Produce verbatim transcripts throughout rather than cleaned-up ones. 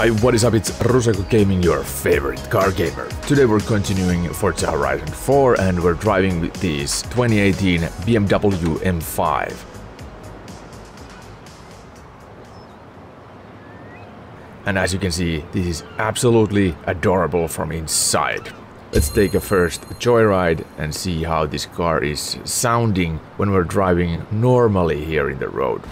Hi, what is up? It's Rusakko Gaming, your favorite car gamer. Today we're continuing Forza Horizon four and we're driving with this twenty eighteen B M W M five. And as you can see, this is absolutely adorable from inside. Let's take a first joyride and see how this car is sounding when we're driving normally here in the road.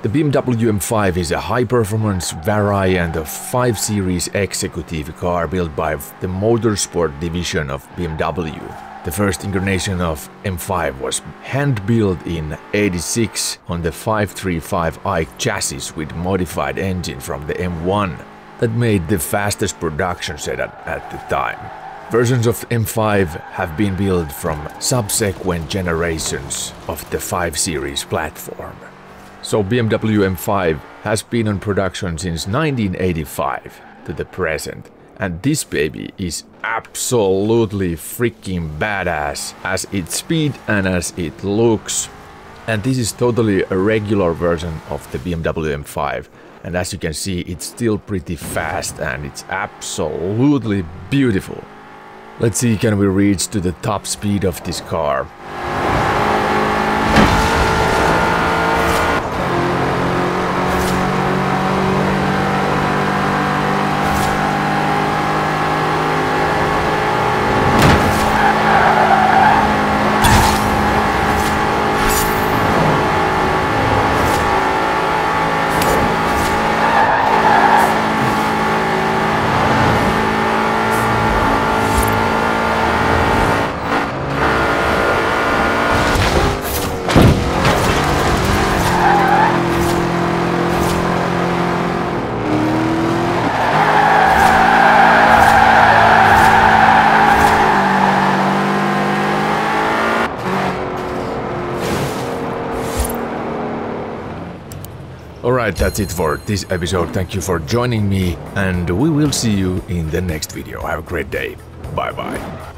The B M W M five is a high-performance variant of five series executive car built by the motorsport division of B M W. The first incarnation of M five was hand-built in eighty-six on the five three five i chassis with modified engine from the M one that made the fastest production setup at the time. Versions of M five have been built from subsequent generations of the five series platform. So B M W M five has been on production since nineteen eighty-five to the present, and this baby is absolutely freaking badass as its speed and as it looks. And this is totally a regular version of the B M W M five, and as you can see, it's still pretty fast and it's absolutely beautiful. Let's see, can we reach to the top speed of this car? Alright, that's it for this episode. Thank you for joining me, and we will see you in the next video. Have a great day. Bye bye.